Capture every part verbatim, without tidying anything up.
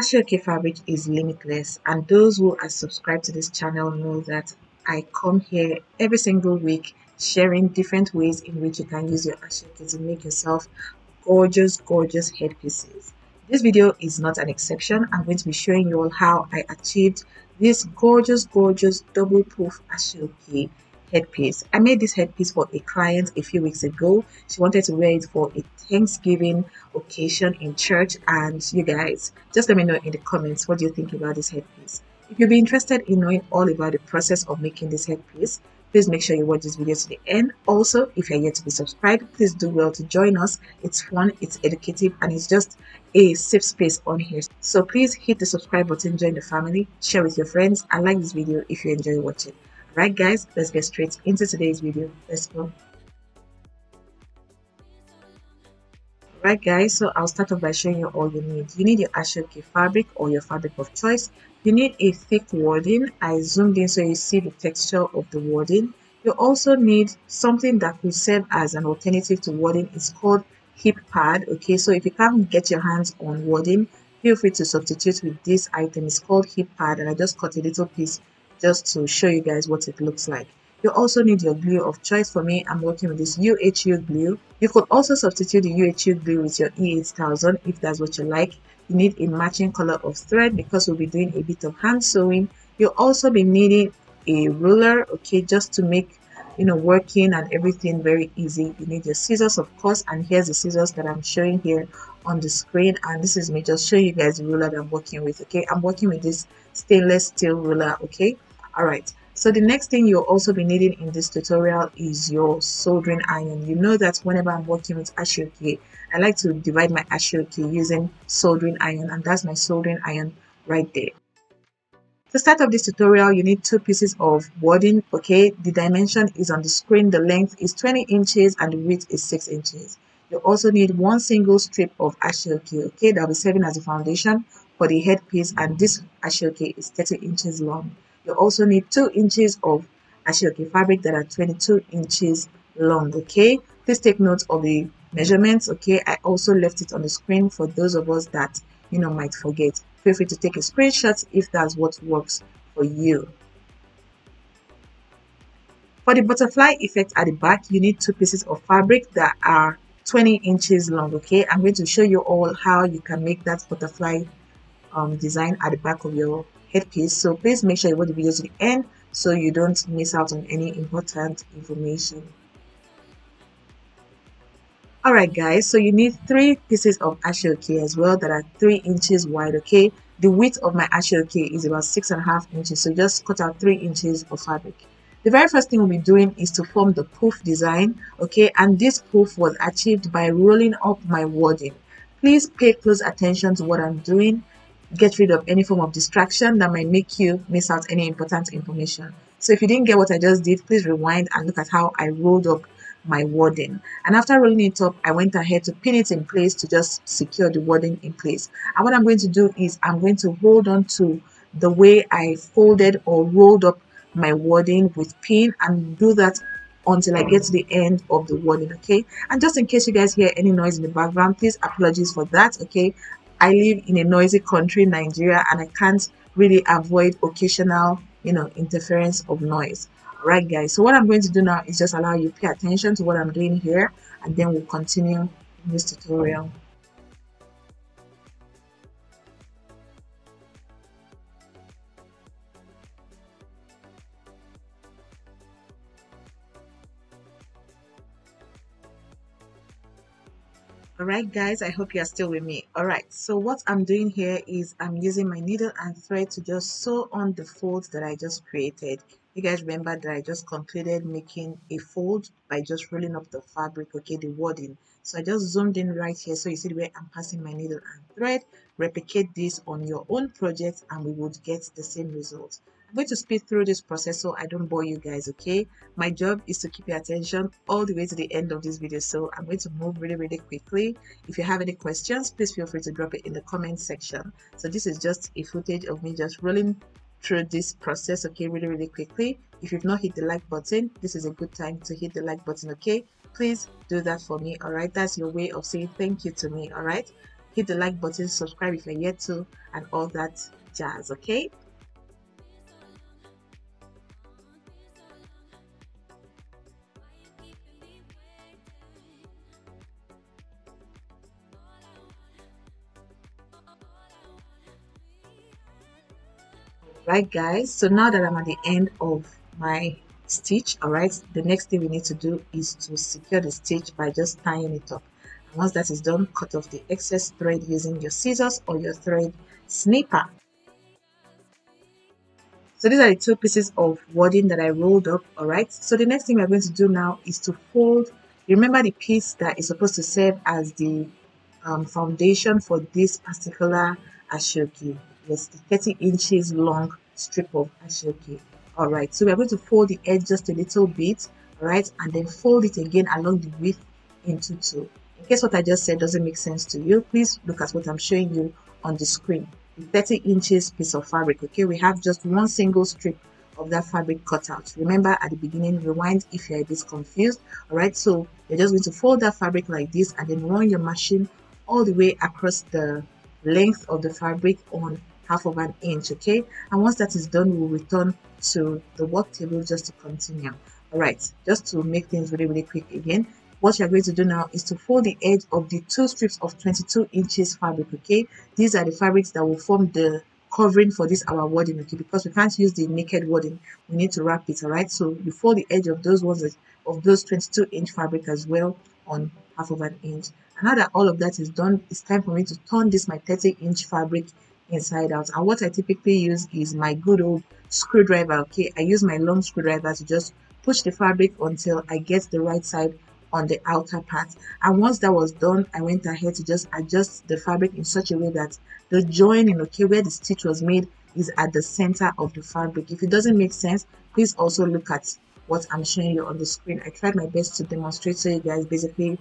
Asooke fabric is limitless, and those who are subscribed to this channel know that I come here every single week sharing different ways in which you can use your Asooke to make yourself gorgeous, gorgeous headpieces. This video is not an exception. I'm going to be showing you all how I achieved this gorgeous, gorgeous double poof Asooke headpiece. I made this headpiece for a client a few weeks ago. She wanted to wear it for a Thanksgiving occasion in church, and you guys, just let me know in the comments, what do you think about this headpiece? If you'll be interested in knowing all about the process of making this headpiece, please make sure you watch this video to the end. Also, if you're yet to be subscribed, please do well to join us. It's fun, it's educative, and it's just a safe space on here. So please hit the subscribe button, join the family, share with your friends, and like this video if you enjoy watching. Alright guys, let's get straight into today's video. Let's go. Alright guys, so I'll start off by showing you all you need. You need your Asooke fabric or your fabric of choice. You need a thick wadding. I zoomed in so you see the texture of the wadding. You also need something that could serve as an alternative to wadding. It's called hip pad. Okay, so if you can't get your hands on wadding, feel free to substitute with this item. It's called hip pad, and I just cut a little piece just to show you guys what it looks like. You also need your glue of choice. For me, I'm working with this U H U glue. You could also substitute the U H U glue with your E eight thousand if that's what you like. You need a matching color of thread because we'll be doing a bit of hand sewing. You'll also be needing a ruler, okay, just to make, you know, working and everything very easy. You need your scissors, of course, and here's the scissors that I'm showing here on the screen, and this is me just showing you guys the ruler that I'm working with, okay? I'm working with this stainless steel ruler, okay? All right. So the next thing you'll also be needing in this tutorial is your soldering iron. You know that whenever I'm working with Asooke, I like to divide my Asooke using soldering iron, and that's my soldering iron right there. To start off this tutorial, you need two pieces of wadding, okay? The dimension is on the screen. The length is twenty inches and the width is six inches. You also need one single strip of Asooke, okay? That will be serving as a foundation for the headpiece, and this Asooke is thirty inches long. You also need two inches of Asooke fabric that are twenty-two inches long, okay? Please take note of the measurements, okay? I also left it on the screen for those of us that, you know, might forget. Feel free to take a screenshot if that's what works for you. For the butterfly effect at the back, you need two pieces of fabric that are twenty inches long, okay? I'm going to show you all how you can make that butterfly um, design at the back of your headpiece, so please make sure you watch the video to the end so you don't miss out on any important information. Alright guys, so you need three pieces of Asooke as well that are three inches wide, okay? The width of my Asooke is about six and a half inches, so just cut out three inches of fabric. The very first thing we'll be doing is to form the poof design, okay? And this poof was achieved by rolling up my wadding. Please pay close attention to what I'm doing. Get rid of any form of distraction that might make you miss out any important information. So if you didn't get what I just did, please rewind and look at how I rolled up my wadding. And after rolling it up, I went ahead to pin it in place to just secure the wadding in place. And what I'm going to do is I'm going to hold on to the way I folded or rolled up my wadding with pin and do that until I get to the end of the wadding, okay? And just in case you guys hear any noise in the background, please apologies for that, okay? I live in a noisy country, Nigeria, and I can't really avoid occasional, you know, interference of noise. Alright guys, so what I'm going to do now is just allow you to pay attention to what I'm doing here, and then we'll continue in this tutorial. Alright guys, I hope you are still with me. Alright, so what I'm doing here is I'm using my needle and thread to just sew on the folds that I just created. You guys remember that I just concluded making a fold by just rolling up the fabric, okay, the wadding. So I just zoomed in right here so you see where I'm passing my needle and thread. Replicate this on your own project and we would get the same result. I'm going to speed through this process so I don't bore you guys, okay? My job is to keep your attention all the way to the end of this video, so I'm going to move really, really quickly. If you have any questions, please feel free to drop it in the comment section. So this is just a footage of me just rolling through this process, okay, really, really quickly. If you've not hit the like button, this is a good time to hit the like button, okay? Please do that for me, all right? That's your way of saying thank you to me, all right? hit the like button, subscribe if you're yet to, and all that jazz, okay? Right, guys, so now that I'm at the end of my stitch, all right, the next thing we need to do is to secure the stitch by just tying it up. And once that is done, cut off the excess thread using your scissors or your thread snipper. So these are the two pieces of wadding that I rolled up, all right. So the next thing we're going to do now is to fold. Remember the piece that is supposed to serve as the um, foundation for this particular Asooke. Yes, the thirty inches long strip of Asooke. All right, so we're going to fold the edge just a little bit, all right, and then fold it again along the width into two. In case what I just said doesn't make sense to you, please look at what I'm showing you on the screen. The thirty inches piece of fabric, okay, we have just one single strip of that fabric cut out. Remember at the beginning, rewind if you're a bit confused, all right, so you're just going to fold that fabric like this and then run your machine all the way across the length of the fabric on half of an inch, okay, and once that is done, we'll return to the work table just to continue. All right, just to make things really really quick again, what you're going to do now is to fold the edge of the two strips of twenty-two inches fabric, okay. These are the fabrics that will form the covering for this our wadding, okay, because we can't use the naked wadding, we need to wrap it, all right. So you fold the edge of those ones of those twenty-two inch fabric as well on half of an inch. And now that all of that is done, it's time for me to turn this my thirty inch fabric inside out. And what I typically use is my good old screwdriver, okay. I use my long screwdriver to just push the fabric until I get the right side on the outer part. And once that was done, I went ahead to just adjust the fabric in such a way that the joining, okay, where the stitch was made is at the center of the fabric. If it doesn't make sense, please also look at what I'm showing you on the screen. I tried my best to demonstrate so you guys basically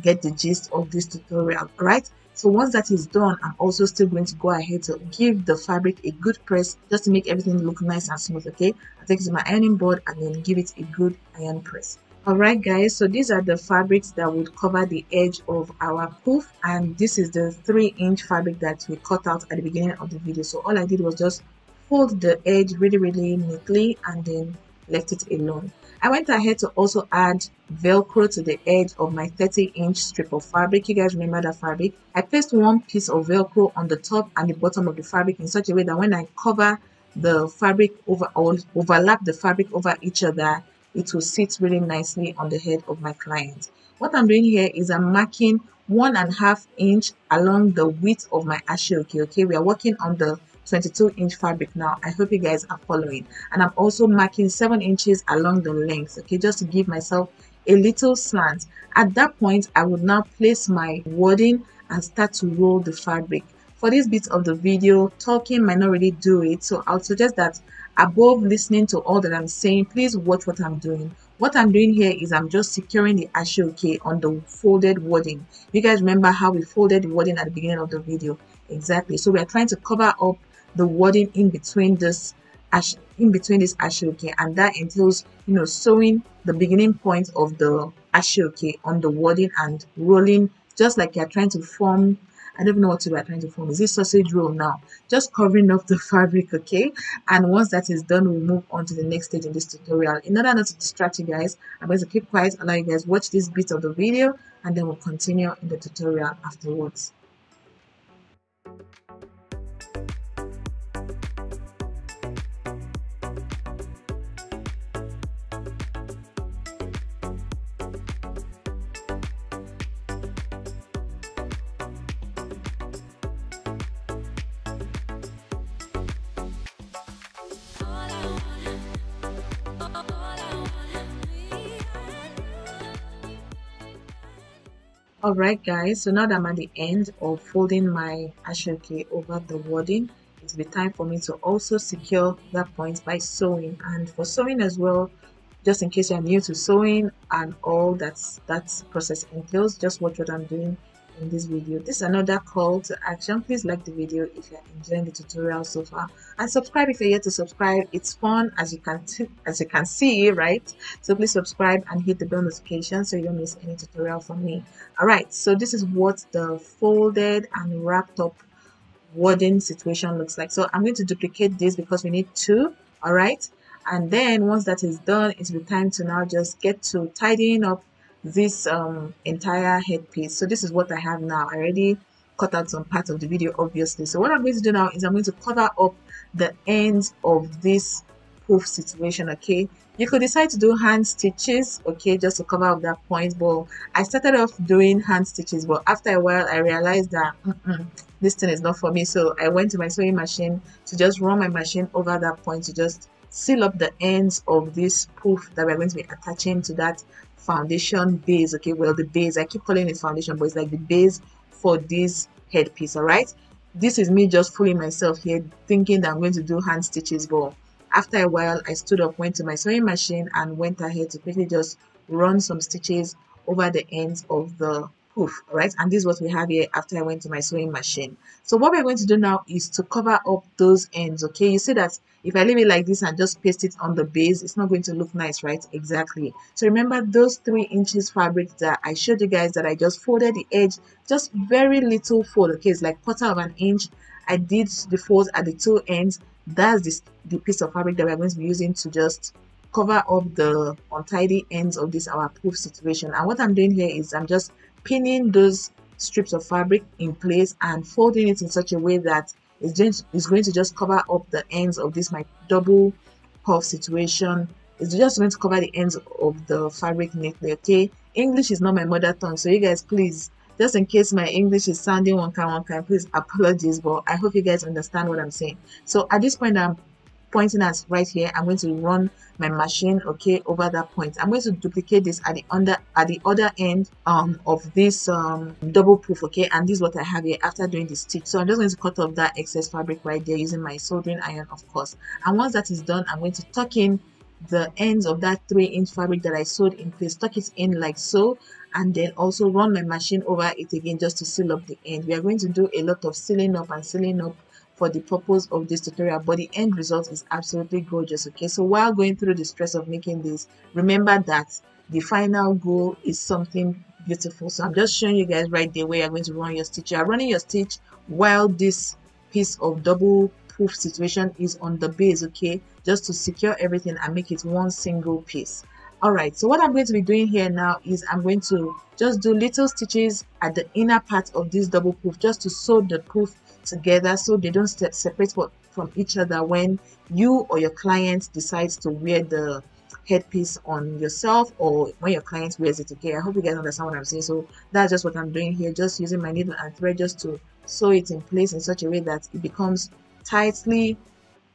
get the gist of this tutorial, right? So once that is done, I'm also still going to go ahead to give the fabric a good press just to make everything look nice and smooth, okay. I take it to my ironing board and then give it a good iron press. All right, guys, so these are the fabrics that would cover the edge of our poof, and this is the three inch fabric that we cut out at the beginning of the video. So all I did was just fold the edge really really neatly and then left it alone. I went ahead to also add velcro to the edge of my thirty inch strip of fabric. You guys remember that fabric? I placed one piece of velcro on the top and the bottom of the fabric in such a way that when I cover the fabric over or overlap the fabric over each other, it will sit really nicely on the head of my client. What I'm doing here is I'm marking one and a half inch along the width of my Asooke, okay. We are working on the twenty-two inch fabric now. I hope you guys are following, and I'm also marking seven inches along the length, okay, just to give myself a little slant. At that point, I would now place my wadding and start to roll the fabric. For this bit of the video, talking might not really do it, so I'll suggest that above listening to all that I'm saying, please watch what I'm doing. What I'm doing here is I'm just securing the Asooke on the folded wadding. You guys remember how we folded the wadding at the beginning of the video? Exactly. So we are trying to cover up the wadding in between this ash in between this Asooke, and that entails, you know, sewing the beginning point of the Asooke on the wadding and rolling just like you're trying to form, I don't know what you are trying to form, is this sausage roll now, just covering up the fabric, okay. And once that is done, we'll move on to the next stage in this tutorial. In order not to distract you guys, I'm going to keep quiet, allow you guys watch this bit of the video, and then we'll continue in the tutorial afterwards. All right, guys, so now that I'm at the end of folding my Asooke over the wadding, it's the time for me to also secure that point by sewing. And for sewing as well, just in case you're new to sewing and all that's that process entails, just watch what I'm doing in this video. This is another call to action. Please like the video if you're enjoying the tutorial so far, and subscribe if you're yet to subscribe. It's fun, as you can as you can see, right? So please subscribe and hit the bell notification so you don't miss any tutorial from me. All right, so this is what the folded and wrapped up wording situation looks like. So I'm going to duplicate this because we need two. All right, and then once that is done, it's the time to now just get to tidying up this um entire headpiece. So this is what I have now. I already cut out some parts of the video, obviously. So what I'm going to do now is I'm going to cover up the ends of this poof situation. Okay, you could decide to do hand stitches, okay, just to cover up that point. But I started off doing hand stitches, but after a while I realized that mm-mm, this thing is not for me. So I went to my sewing machine to just run my machine over that point to just seal up the ends of this poof that we're going to be attaching to that foundation base. Okay, well, the base, I keep calling it foundation, but it's like the base for this headpiece. All right, this is me just fooling myself here, thinking that I'm going to do hand stitches, but after a while I stood up, went to my sewing machine, and went ahead to quickly just run some stitches over the ends of the poof. All right, and this is what we have here after I went to my sewing machine. So what we're going to do now is to cover up those ends. Okay, you see that if I leave it like this and just paste it on the base, it's not going to look nice, right? Exactly. So remember those three inches fabric that I showed you guys that I just folded the edge, just very little fold. Okay, it's like quarter of an inch. I did the fold at the two ends. That's this, the piece of fabric that we're going to be using to just cover up the untidy ends of this our poof situation. And what I'm doing here is I'm just pinning those strips of fabric in place and folding it in such a way that it's going to just cover up the ends of this my double puff situation. It's just going to cover the ends of the fabric neatly. Okay, English is not my mother tongue, so you guys please, just in case my English is sounding one kind one kind, please apologies, but I hope you guys understand what I'm saying. So at this point I'm pointing at right here, I'm going to run my machine, okay, over that point. I'm going to duplicate this at the under at the other end um of this um double poof. Okay, and this is what I have here after doing the stitch. So I'm just going to cut off that excess fabric right there using my soldering iron, of course. And once that is done, I'm going to tuck in the ends of that three inch fabric that I sewed in place, tuck it in like so, and then also run my machine over it again just to seal up the end. We are going to do a lot of sealing up and sealing up for the purpose of this tutorial, but the end result is absolutely gorgeous. Okay, so while going through the stress of making this, remember that the final goal is something beautiful. So I'm just showing you guys right there where you're going to run your stitch. You're running your stitch while this piece of double poof situation is on the base, okay, just to secure everything and make it one single piece. All right, so what I'm going to be doing here now is I'm going to just do little stitches at the inner part of this double poof just to sew the poof together so they don't separate from each other when you or your client decides to wear the headpiece on yourself or when your client wears it. Okay, I hope you guys understand what I'm saying. So that's just what I'm doing here, just using my needle and thread just to sew it in place in such a way that it becomes tightly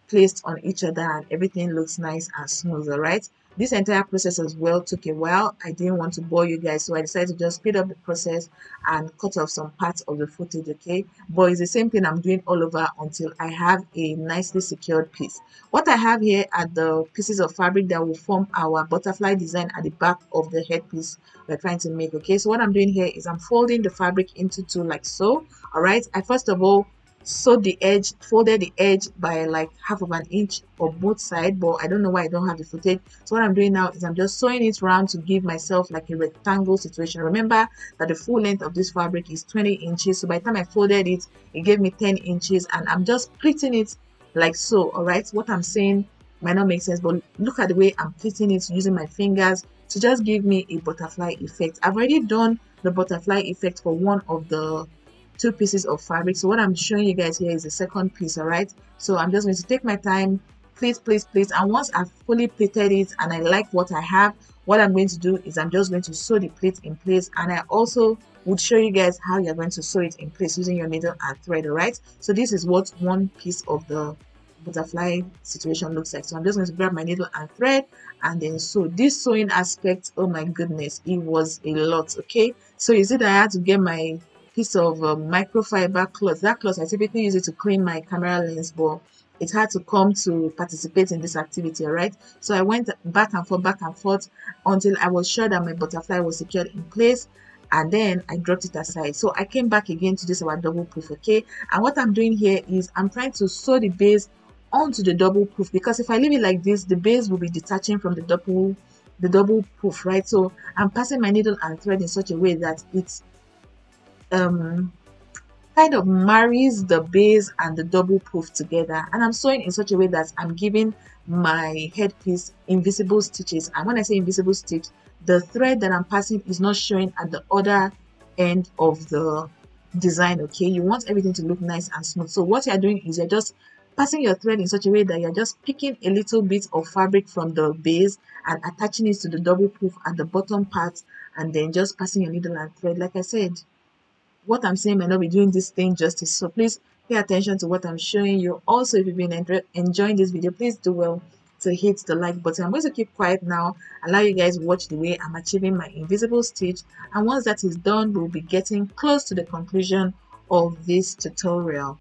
placed on each other and everything looks nice and smooth. All right, this entire process as well took a while. I didn't want to bore you guys, so I decided to just speed up the process and cut off some parts of the footage. Okay, but it's the same thing I'm doing all over until I have a nicely secured piece. What I have here are the pieces of fabric that will form our butterfly design at the back of the headpiece we're trying to make. Okay, so what I'm doing here is I'm folding the fabric into two like so. All right, I first of all sewed the edge, folded the edge by like half of an inch on both sides, but I don't know why I don't have the footage. So what I'm doing now is I'm just sewing it round to give myself like a rectangle situation. Remember that the full length of this fabric is twenty inches, so by the time I folded it, it gave me ten inches, and I'm just pleating it like so. All right, what I'm saying might not make sense, but look at the way I'm pleating it using my fingers to just give me a butterfly effect. I've already done the butterfly effect for one of the two pieces of fabric, so what I'm showing you guys here is the second piece. All right, so I'm just going to take my time, please please please, and once I've fully pleated it and I like what I have, what I'm going to do is I'm just going to sew the pleat in place, and I also would show you guys how you're going to sew it in place using your needle and thread. All right, so this is what one piece of the butterfly situation looks like. So I'm just going to grab my needle and thread and then sew. This sewing aspect, oh my goodness, it was a lot. Okay, so you see that I had to get my piece of uh, microfiber cloth. That cloth I typically use it to clean my camera lens, but it had to come to participate in this activity. All right, so I went back and forth back and forth until I was sure that my butterfly was secured in place. and then I dropped it aside. So I came back again to this our double proof, okay? And what I'm doing here is I'm trying to sew the base onto the double proof, because if I leave it like this, the base will be detaching from the double the double proof, right? So I'm passing my needle and thread in such a way that it's um kind of marries the base and the double proof together, and I'm sewing in such a way that I'm giving my headpiece invisible stitches. And when I say invisible stitch, the thread that I'm passing is not showing at the other end of the design, okay? You want everything to look nice and smooth. So what you're doing is you're just passing your thread in such a way that you're just picking a little bit of fabric from the base and attaching it to the double proof at the bottom part, and then just passing your needle and thread. Like I said, what I'm saying may not be doing this thing justice, so please pay attention to what I'm showing you. Also, if you've been enjoying this video, please do well to hit the like button. I'm going to keep quiet now, allow you guys watch the way I'm achieving my invisible stitch, and once that is done, we'll be getting close to the conclusion of this tutorial.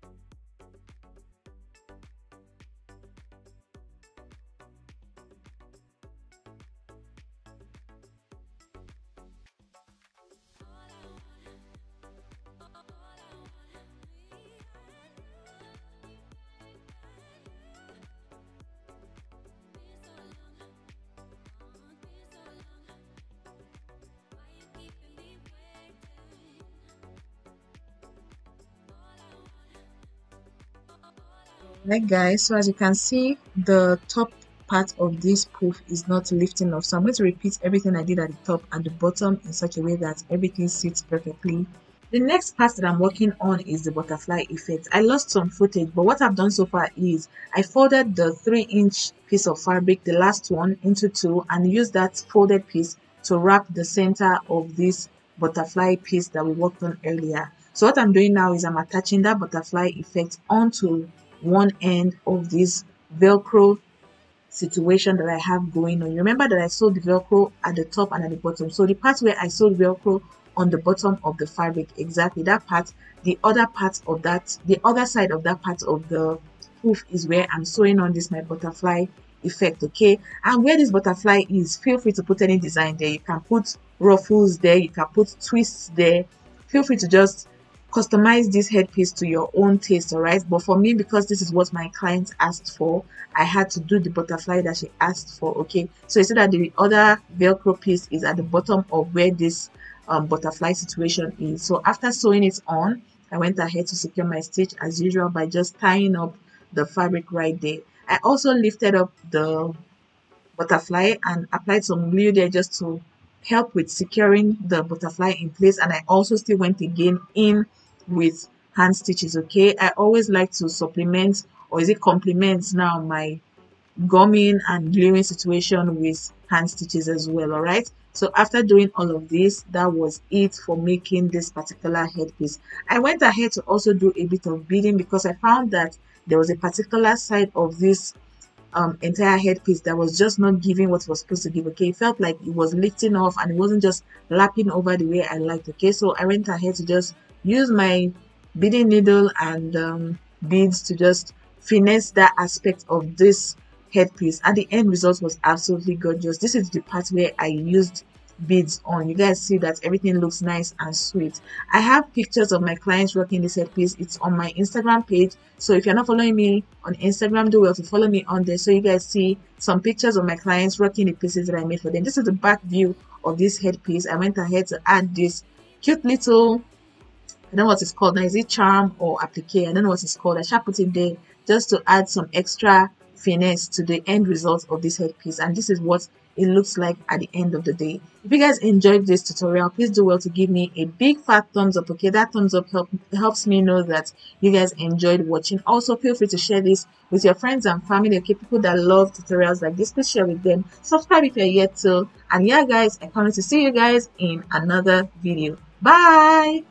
Right guys, so as you can see, the top part of this proof is not lifting off, so I'm going to repeat everything I did at the top and the bottom in such a way that everything sits perfectly. The next part that I'm working on is the butterfly effect. I lost some footage, but what I've done so far is I folded the three inch piece of fabric, the last one, into two, and used that folded piece to wrap the center of this butterfly piece that we worked on earlier. So what I'm doing now is I'm attaching that butterfly effect onto one end of this velcro situation that I have going on. You remember that I sewed the velcro at the top and at the bottom, so the part where I sewed velcro on the bottom of the fabric, exactly that part, the other part of that, the other side of that part of the proof is where I'm sewing on this my butterfly effect, okay? And where this butterfly is, feel free to put any design there. You can put ruffles there, you can put twists there. Feel free to just customize this headpiece to your own taste, all right? But for me, because this is what my client asked for, I had to do the butterfly that she asked for, okay? So you see that the other velcro piece is at the bottom of where this um, butterfly situation is. So after sewing it on, I went ahead to secure my stitch as usual by just tying up the fabric right there. I also lifted up the butterfly and applied some glue there just to help with securing the butterfly in place, and I also still went again in with hand stitches, okay? I always like to supplement, or is it complement now, my gumming and gluing situation with hand stitches as well, all right? So after doing all of this, that was it for making this particular headpiece. I went ahead to also do a bit of beading, because I found that there was a particular side of this um entire headpiece that was just not giving what it was supposed to give, okay? It felt like it was lifting off and it wasn't just lapping over the way I liked, okay? So I went ahead to just use my beading needle and um, beads to just finesse that aspect of this headpiece, and the end result was absolutely gorgeous. This is the part where I used beads on. You guys see that everything looks nice and sweet. I have pictures of my clients rocking this headpiece. It's on my Instagram page, so if you're not following me on Instagram, do well to follow me on there so you guys see some pictures of my clients rocking the pieces that I made for them. This is the back view of this headpiece. I went ahead to add this cute little, I don't know what it's called now, is it charm or applique? I don't know what it's called. I shall put it there just to add some extra finesse to the end result of this headpiece, and this is what it looks like at the end of the day. If you guys enjoyed this tutorial, please do well to give me a big fat thumbs up, okay? That thumbs up help, helps me know that you guys enjoyed watching. Also, feel free to share this with your friends and family, okay? People that love tutorials like this, please share with them. Subscribe if you're yet to, and yeah guys, I can't wait to see you guys in another video. Bye.